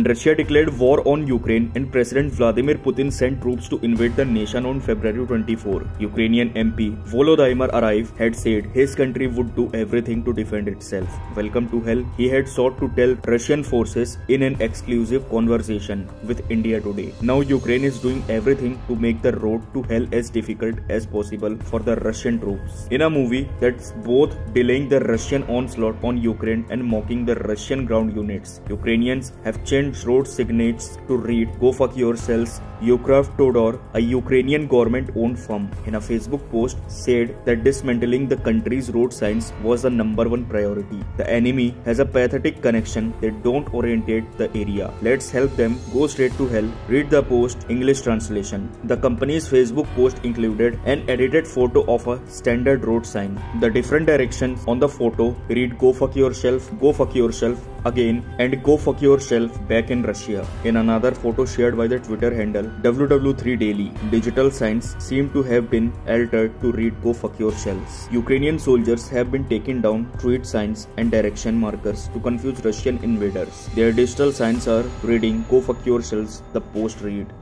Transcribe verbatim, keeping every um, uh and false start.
When Russia declared war on Ukraine and President Vladimir Putin sent troops to invade the nation on February twenty-fourth, Ukrainian M P Volodymyr Ariev had said his country would do everything to defend itself. Welcome to hell, he had sought to tell Russian forces in an exclusive conversation with India Today. Now Ukraine is doing everything to make the road to hell as difficult as possible for the Russian troops. In a movie that's both delaying the Russian onslaught on Ukraine and mocking the Russian ground units, Ukrainians have changed road signs to read "Go fuck yourselves." Ukravtodor, a Ukrainian government-owned firm, in a Facebook post said that dismantling the country's road signs was the number one priority. The enemy has a pathetic connection. They don't orientate the area. Let's help them go straight to hell. Read the post, English translation. The company's Facebook post included an edited photo of a standard road sign. The different directions on the photo read "Go fuck yourself," "Go fuck yourself" again, and "Go fuck yourself" back in Russia. In another photo shared by the Twitter handle W W three daily, digital signs seem to have been altered to read "Go fuck yourselves." Ukrainian soldiers have been taking down street signs and direction markers to confuse Russian invaders. Their digital signs are reading "Go fuck yourselves," the post read.